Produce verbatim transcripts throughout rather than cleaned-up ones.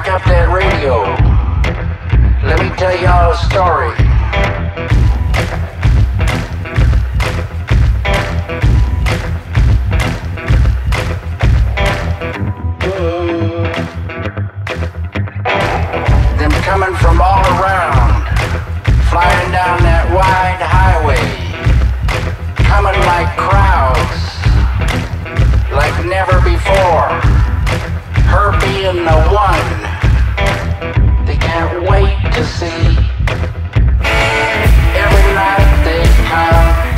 pick up that radio. Let me tell y'all a story. Them coming from all around, flying down that wide highway, coming like crowds, like never before. Her being the one they can't wait to see. Every night they come.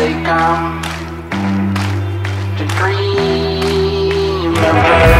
They come to dream of her.